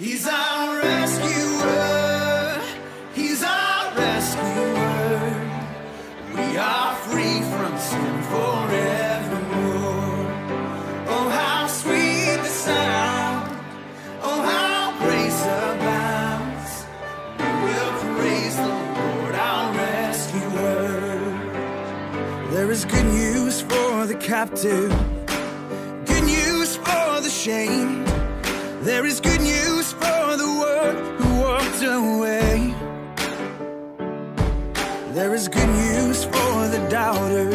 He's our rescuer. He's our rescuer. We are free from sin forevermore. Oh, how sweet the sound. Oh, how grace abounds. We will praise the Lord, our rescuer. There is good news for the captive. Good news for the shamed. There is good news for the one who walked away. There is good news for the doubter,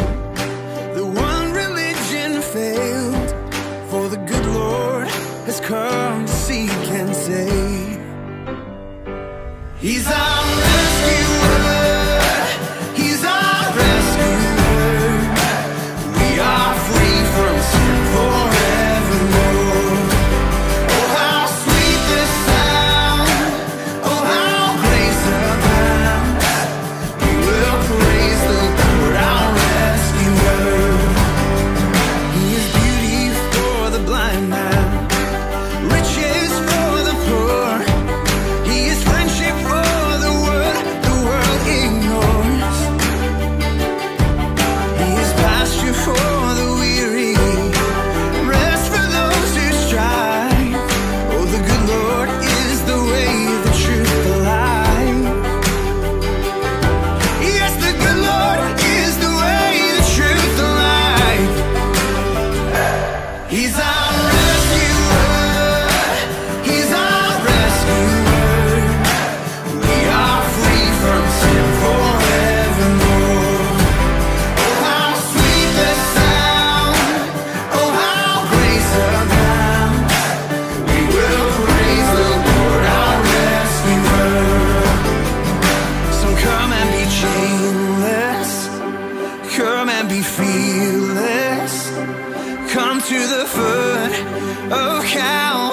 the one religion failed. For the good Lord has come to seek and save. He's our rescuer. He's our rescuer. We are free from sin forevermore. Fearless, come to the foot of Calvary.